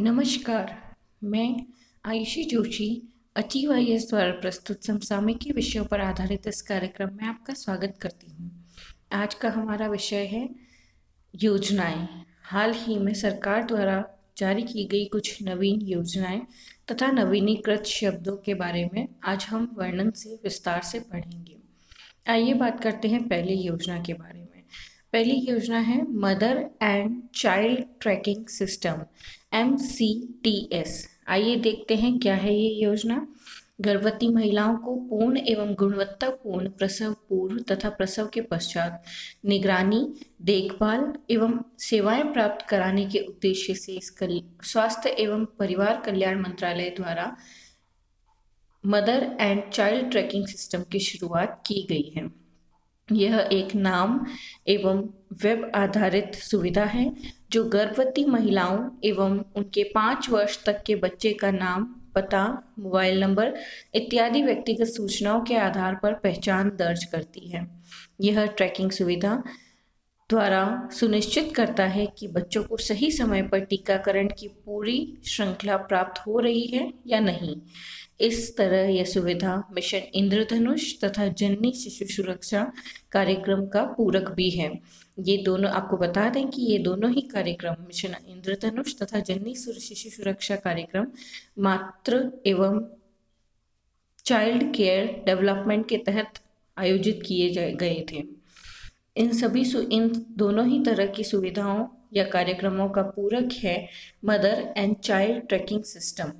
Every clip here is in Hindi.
नमस्कार, मैं आयुषी जोशी अचीवाई एस द्वारा प्रस्तुत समसामयिकी विषयों पर आधारित इस कार्यक्रम में आपका स्वागत करती हूँ। आज का हमारा विषय है योजनाएं। हाल ही में सरकार द्वारा जारी की गई कुछ नवीन योजनाएं तथा नवीनीकृत शब्दों के बारे में आज हम वर्णन से विस्तार से पढ़ेंगे। आइए बात करते हैं पहली योजना के बारे में। पहली योजना है mother and child tracking system MCTS। आइए देखते हैं क्या है ये योजना। गर्भवती महिलाओं को पूर्ण एवं गुणवत्तापूर्ण प्रसव पूर्व तथा प्रसव के पश्चात निगरानी, देखभाल एवं सेवाएं प्राप्त कराने के उद्देश्य से इसका स्वास्थ्य एवं परिवार कल्याण मंत्रालय द्वारा mother and child tracking system की शुरुआत की गई है। यह एक नाम एवं वेब आधारित सुविधा है जो गर्भवती महिलाओं एवं उनके 5 वर्ष तक के बच्चे का नाम, पता, मोबाइल नंबर इत्यादि व्यक्तिगत सूचनाओं के आधार पर पहचान दर्ज करती है। यह ट्रैकिंग सुविधा द्वारा सुनिश्चित करता है कि बच्चों को सही समय पर टीकाकरण की पूरी श्रृंखला प्राप्त हो रही है या नहीं। इस तरह यह सुविधा मिशन इंद्रधनुष तथा जननी शिशु सुरक्षा कार्यक्रम का पूरक भी है। ये दोनों, आपको बता दें कि ये दोनों ही कार्यक्रम, मिशन इंद्रधनुष तथा जननी शिशु सुरक्षा कार्यक्रम, मातृ एवं चाइल्ड केयर डेवलपमेंट के तहत आयोजित किए गए थे। इन दोनों ही तरह की सुविधाओं या कार्यक्रमों का पूरक है mother and child tracking system.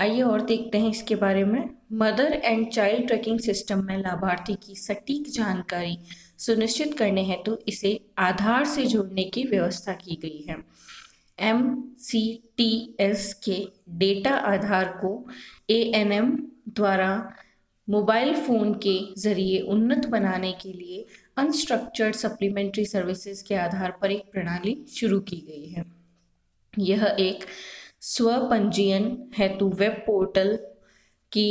आइए और देखते हैं इसके बारे में। Mother and child tracking system में लाभार्थी की सटीक जानकारी सुनिश्चित करने हेतु इसे आधार से जोड़ने की व्यवस्था की गई है। MCTS के डेटा आधार को ANM द्वारा मोबाइल फ़ोन के जरिए उन्नत बनाने के लिए अनस्ट्रक्चर्ड सप्लीमेंट्री सर्विसेज के आधार पर एक प्रणाली शुरू की गई है। यह एक स्व पंजीयन हेतु वेब पोर्टल की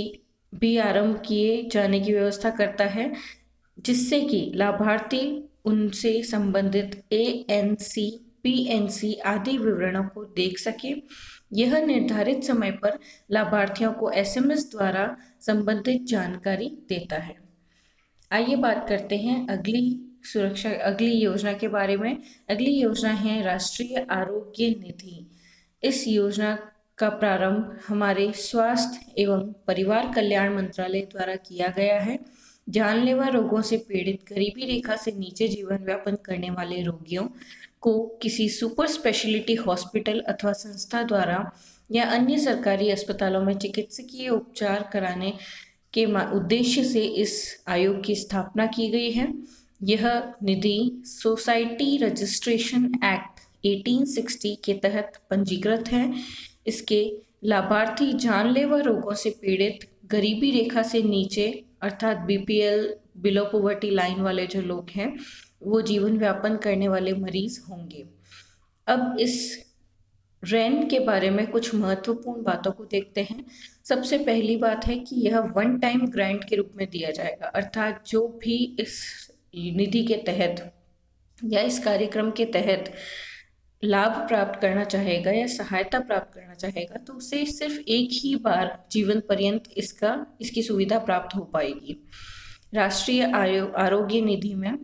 भी आरंभ किए जाने की व्यवस्था करता है, जिससे कि लाभार्थी उनसे संबंधित ANC, PNC आदि विवरणों को देख सके। यह निर्धारित समय पर लाभार्थियों को SMS द्वारा संबंधित जानकारी देता है। आइए बात करते हैं अगली योजना के बारे में। अगली योजना है राष्ट्रीय आरोग्य निधि। इस योजना का प्रारंभ हमारे स्वास्थ्य एवं परिवार कल्याण मंत्रालय द्वारा किया गया है। जानलेवा रोगों से पीड़ित, गरीबी रेखा से नीचे जीवन यापन करने वाले रोगियों को किसी सुपर स्पेशलिटी हॉस्पिटल अथवा संस्था द्वारा या अन्य सरकारी अस्पतालों में चिकित्सकीय उपचार कराने के उद्देश्य से इस आयोग की स्थापना की गई है। यह निधि सोसाइटी रजिस्ट्रेशन एक्ट 1860 के तहत पंजीकृत है। इसके लाभार्थी जानलेवा रोगों से पीड़ित, गरीबी रेखा से नीचे अर्थात BPL, बिलो पॉवर्टी लाइन वाले जो लोग हैं, वो जीवन व्यापन करने वाले मरीज होंगे। अब इस रैन के बारे में कुछ महत्वपूर्ण बातों को देखते हैं। सबसे पहली बात है कि यह 1 टाइम ग्रांट के रूप में दिया जाएगा, अर्थात जो भी इस निधि के तहत या इस कार्यक्रम के तहत लाभ प्राप्त करना चाहेगा या सहायता प्राप्त करना चाहेगा, तो उसे सिर्फ एक ही बार जीवन पर्यंत इसकी सुविधा प्राप्त हो पाएगी। राष्ट्रीय आरोग्य निधि में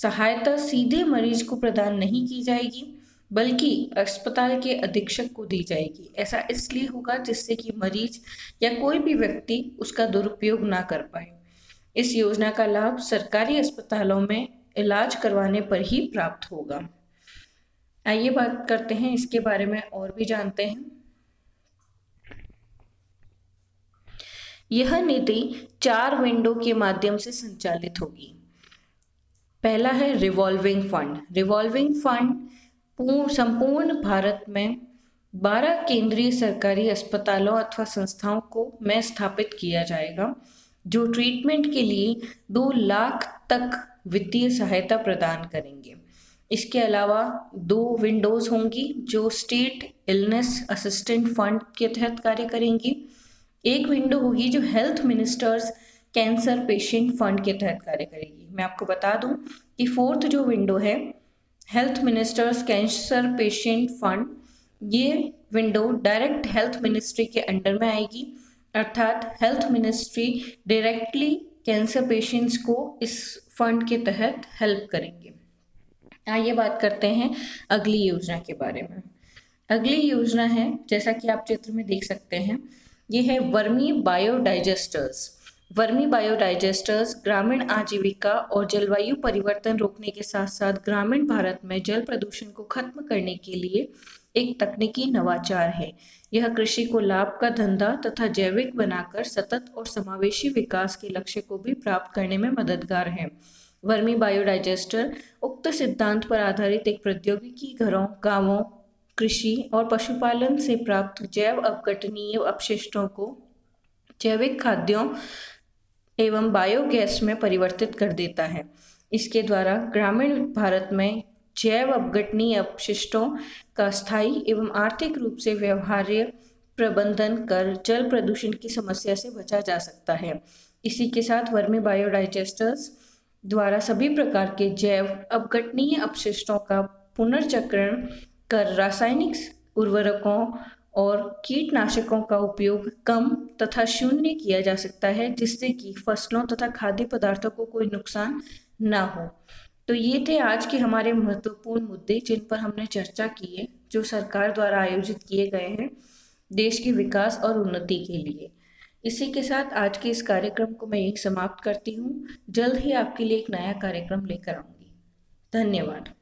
सहायता सीधे मरीज को प्रदान नहीं की जाएगी, बल्कि अस्पताल के अधीक्षक को दी जाएगी। ऐसा इसलिए होगा जिससे कि मरीज या कोई भी व्यक्ति उसका दुरुपयोग ना कर पाए। इस योजना का लाभ सरकारी अस्पतालों में इलाज करवाने पर ही प्राप्त होगा। आइए बात करते हैं इसके बारे में और भी जानते हैं। यह नीति 4 विंडो के माध्यम से संचालित होगी। पहला है रिवॉल्विंग फंड। रिवॉल्विंग फंड संपूर्ण भारत में 12 केंद्रीय सरकारी अस्पतालों अथवा संस्थाओं को में स्थापित किया जाएगा, जो ट्रीटमेंट के लिए 2 लाख तक वित्तीय सहायता प्रदान करेंगे। इसके अलावा 2 विंडोज़ होंगी जो स्टेट इलनेस असिस्टेंट फंड के तहत कार्य करेंगी। 1 विंडो होगी जो health ministers cancer patient fund के तहत कार्य करेगी। मैं आपको बता दूं कि 4th जो विंडो है health ministers cancer patient fund, ये विंडो डायरेक्ट हेल्थ मिनिस्ट्री के अंडर में आएगी, अर्थात health ministry directly cancer patients को इस फंड के तहत हेल्प करेंगे। आइए बात करते हैं अगली योजना के बारे में। अगली योजना है, जैसा कि आप चित्र में देख सकते हैं, ये है वर्मी बायोडाइजेस्टर्स। वर्मी बायोडाइजेस्टर्स ग्रामीण आजीविका और जलवायु परिवर्तन रोकने के साथ साथ ग्रामीण भारत में जल प्रदूषण को खत्म करने के लिए एक तकनीकी नवाचार है। यह कृषि को लाभ का धंधा तथा जैविक बनाकर सतत और समावेशी विकास के लक्ष्य को भी प्राप्त करने में मददगार है। वर्मी बायोडाइजेस्टर उक्त सिद्धांत पर आधारित एक प्रौद्योगिकी घरों, गांवों, कृषि और पशुपालन से प्राप्त जैव अपघटनीय अपशिष्टों को जैविक खाद्यों एवं बायोगैस में परिवर्तित कर देता है। इसके द्वारा ग्रामीण भारत में जैव अपघटनीय अपशिष्टों का स्थायी एवं आर्थिक रूप से व्यवहार्य प्रबंधन कर जल प्रदूषण की समस्या से बचा जा सकता है। इसी के साथ वर्मी बायोडाइजेस्टर्स द्वारा सभी प्रकार के जैव अपघटनीय अपशिष्टों का पुनर्चक्रण कर रासायनिक उर्वरकों और कीटनाशकों का उपयोग कम तथा शून्य किया जा सकता है, जिससे कि फसलों तथा खाद्य पदार्थों को कोई नुकसान ना हो। तो ये थे आज के हमारे महत्वपूर्ण मुद्दे जिन पर हमने चर्चा की है, जो सरकार द्वारा आयोजित किए गए हैं देश के विकास और उन्नति के लिए। इसी के साथ आज के इस कार्यक्रम को मैं यहीं समाप्त करती हूँ। जल्द ही आपके लिए एक नया कार्यक्रम लेकर आऊँगी। धन्यवाद।